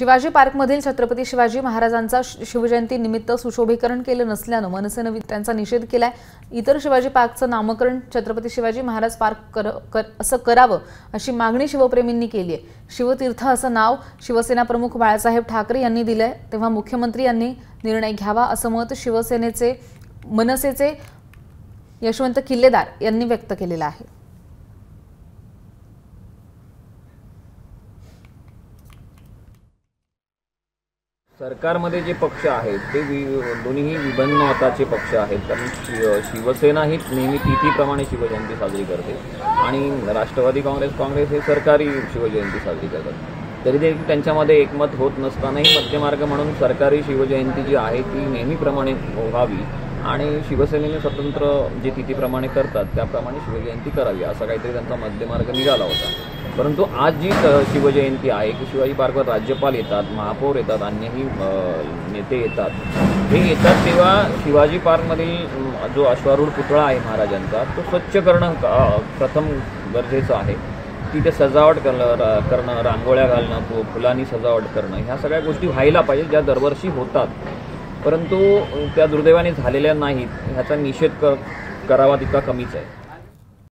शिवाजी पार्कमधील छत्रपती शिवाजी महाराजांचा शिवजयंती निमित्त सुशोभीकरण केले नसल्याने मनसेने त्यांचा निषेध केलाय। इतर शिवाजी पार्कचं नामकरण छत्रपती शिवाजी महाराज पार्क असं करावं अशी मागणी शिवप्रेमींनी केली आहे। शिवतीर्थ असं नाव शिवसेना प्रमुख बाळासाहेब ठाकरे यांनी दिले, तेव्हा मुख्यमंत्री यांनी निर्णय घ्यावा असं मत शिवसेनेचे मनसेचे यशवंत किल्लेदार यांनी व्यक्त केलेला आहे। सरकारमध्ये जे पक्ष आहेत ते दोन्हीही विभिन्न मताचे पक्ष आहेत, कारण शिवसेना ही नेहमी तिथीप्रमाणे शिवजयंती साजरी करते आणि राष्ट्रवादी काँग्रेस हे सरकारी शिवजयंती साजरी करतात। तरी देखील त्यांच्यामध्ये एकमत होत नसतानाही मध्यमार्ग म्हणून सरकारी शिवजयंती जी आहे ती नेहमीप्रमाणे व्हावी आणि शिवसेनेने स्वतंत्र जे तिथीप्रमाणे करतात त्याप्रमाणे शिवजयंती करावी असा काहीतरी त्यांचा मध्यमार्ग निघाला होता। परंतु आज जी शिवजयंती आहे की शिवाजी पार्कवर राज्यपाल येतात, महापौर येतात, अन्यही नेते येतात, हे येतात तेव्हा शिवाजी पार्कमधील जो अश्वारूढ पुतळा आहे महाराजांचा तो स्वच्छ करणं प्रथम गरजेचं आहे। तिथे सजावट करणं, रांगोळ्या घालणं, फुलांनी सजावट करणं ह्या सगळ्या गोष्टी व्हायला पाहिजे ज्या दरवर्षी होतात, परंतु त्या दुर्दैवाने झालेल्या नाहीत। ह्याचा निषेध करावा तितका कमीच आहे।